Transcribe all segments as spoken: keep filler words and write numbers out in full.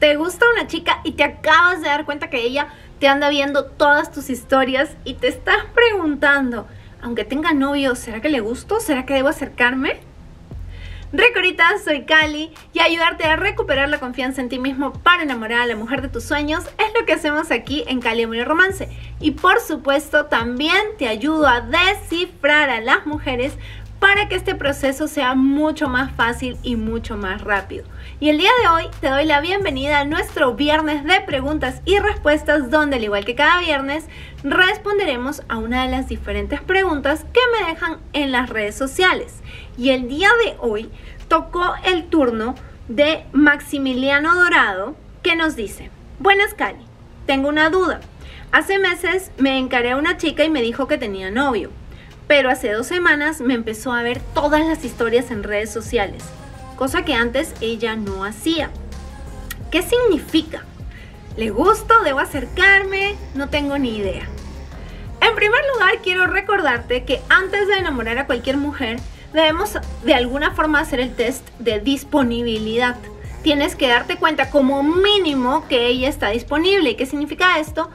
te gusta una chica y te acabas de dar cuenta que ella te anda viendo todas tus historias y te estás preguntando, aunque tenga novio, ¿será que le gusto? ¿Será que debo acercarme? Recorita, soy Kali y ayudarte a recuperar la confianza en ti mismo para enamorar a la mujer de tus sueños es lo que hacemos aquí en Kali Amor y Romance. Y por supuesto también te ayudo a descifrar a las mujeres para que este proceso sea mucho más fácil y mucho más rápido. Y el día de hoy te doy la bienvenida a nuestro viernes de preguntas y respuestas, donde al igual que cada viernes responderemos a una de las diferentes preguntas que me dejan en las redes sociales. Y el día de hoy tocó el turno de Maximiliano Dorado, que nos dice: buenas Kali, tengo una duda. Hace meses me encaré a una chica y me dijo que tenía novio, pero hace dos semanas me empezó a ver todas las historias en redes sociales, cosa que antes ella no hacía. ¿Qué significa? ¿Le gusto? ¿Debo acercarme? No tengo ni idea. En primer lugar, quiero recordarte que antes de enamorar a cualquier mujer, debemos de alguna forma hacer el test de disponibilidad. Tienes que darte cuenta como mínimo que ella está disponible. ¿Y qué significa esto?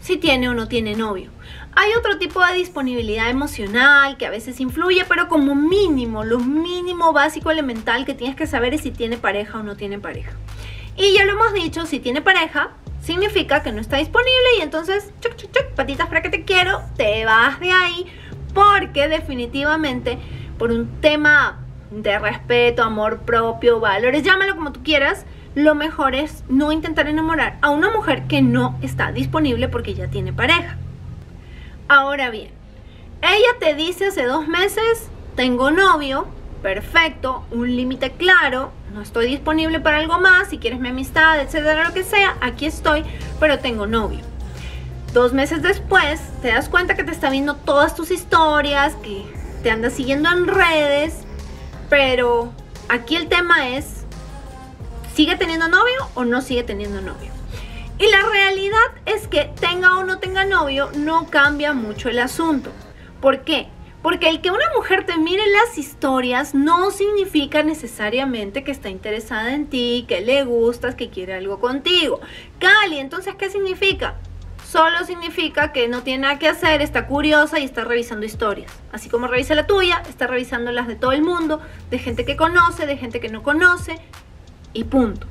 Si tiene o no tiene novio. Hay otro tipo de disponibilidad emocional que a veces influye, pero como mínimo, lo mínimo básico elemental que tienes que saber es si tiene pareja o no tiene pareja. Y ya lo hemos dicho, si tiene pareja, significa que no está disponible y entonces, chuc, chuc, chuc, patitas para que te quiero, te vas de ahí, porque definitivamente por un tema de respeto, amor propio, valores, llámalo como tú quieras, lo mejor es no intentar enamorar a una mujer que no está disponible porque ya tiene pareja. Ahora bien, ella te dice hace dos meses, tengo novio, perfecto, un límite claro, no estoy disponible para algo más, si quieres mi amistad, etcétera, lo que sea, aquí estoy, pero tengo novio. Dos meses después, te das cuenta que te está viendo todas tus historias, que te anda siguiendo en redes, pero aquí el tema es, ¿sigue teniendo novio o no sigue teniendo novio? Y la realidad es que tenga o no tenga novio no cambia mucho el asunto. ¿Por qué? Porque el que una mujer te mire las historias no significa necesariamente que está interesada en ti, que le gustas, que quiere algo contigo. Kali, entonces, ¿qué significa? Solo significa que no tiene nada que hacer, está curiosa y está revisando historias. Así como revisa la tuya, está revisando las de todo el mundo, de gente que conoce, de gente que no conoce y punto.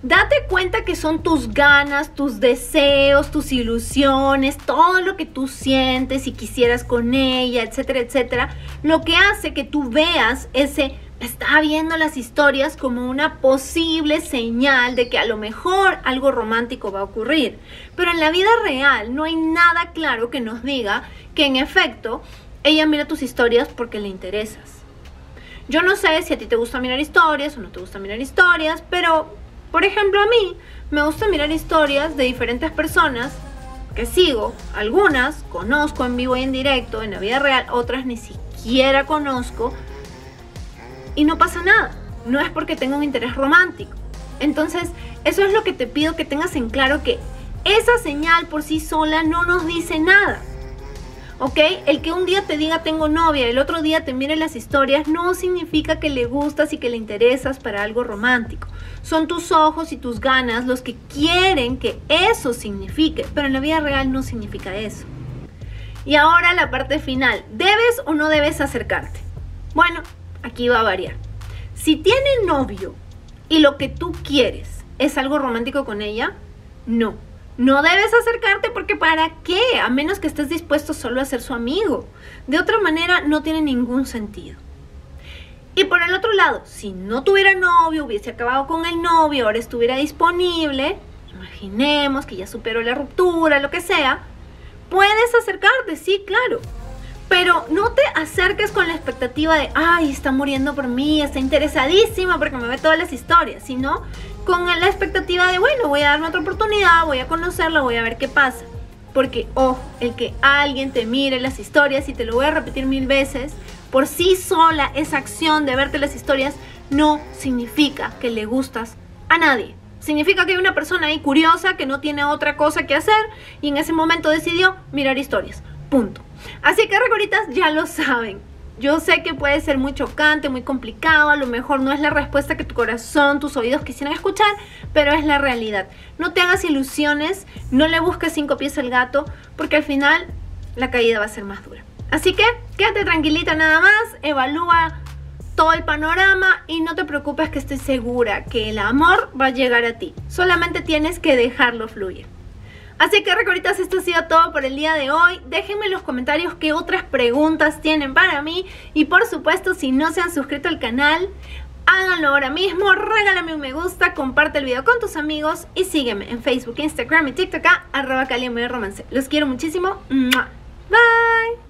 Date cuenta que son tus ganas, tus deseos, tus ilusiones, todo lo que tú sientes y quisieras con ella, etcétera, etcétera, lo que hace que tú veas ese, está viendo las historias, como una posible señal de que a lo mejor algo romántico va a ocurrir. Pero en la vida real no hay nada claro que nos diga que en efecto ella mira tus historias porque le interesas. Yo no sé si a ti te gusta mirar historias o no te gusta mirar historias, pero por ejemplo, a mí me gusta mirar historias de diferentes personas que sigo. Algunas conozco en vivo y en directo, en la vida real, otras ni siquiera conozco. Y no pasa nada, no es porque tenga un interés romántico. Entonces, eso es lo que te pido que tengas en claro, que esa señal por sí sola no nos dice nada. ¿Ok? El que un día te diga tengo novia, el otro día te mire las historias, no significa que le gustas y que le interesas para algo romántico. Son tus ojos y tus ganas los que quieren que eso signifique, pero en la vida real no significa eso. Y ahora la parte final, ¿debes o no debes acercarte? Bueno, aquí va a variar. Si tiene novio y lo que tú quieres es algo romántico con ella, no. No debes acercarte porque ¿para qué? A menos que estés dispuesto solo a ser su amigo. De otra manera no tiene ningún sentido. Y por el otro lado, si no tuviera novio, hubiese acabado con el novio, ahora estuviera disponible, imaginemos que ya superó la ruptura, lo que sea, puedes acercarte, sí, claro. Pero no te acerques con la expectativa de, ay, está muriendo por mí, está interesadísima porque me ve todas las historias, sino con la expectativa de, bueno, voy a darme otra oportunidad, voy a conocerla, voy a ver qué pasa. Porque, ojo, el que alguien te mire las historias, y te lo voy a repetir mil veces, por sí sola esa acción de verte las historias no significa que le gustas a nadie. Significa que hay una persona ahí curiosa que no tiene otra cosa que hacer y en ese momento decidió mirar historias. Punto. Así que, recoritas, ya lo saben. Yo sé que puede ser muy chocante, muy complicado, a lo mejor no es la respuesta que tu corazón, tus oídos quisieran escuchar, pero es la realidad. No te hagas ilusiones, no le busques cinco pies al gato, porque al final la caída va a ser más dura. Así que quédate tranquilita nada más, evalúa todo el panorama y no te preocupes, que estoy segura que el amor va a llegar a ti. Solamente tienes que dejarlo fluir. Así que recoritas, esto ha sido todo por el día de hoy. Déjenme en los comentarios qué otras preguntas tienen para mí. Y por supuesto, si no se han suscrito al canal, háganlo ahora mismo. Regálame un me gusta, comparte el video con tus amigos y sígueme en Facebook, Instagram y TikTok, arroba Kali Amor y Romance. Los quiero muchísimo. Bye.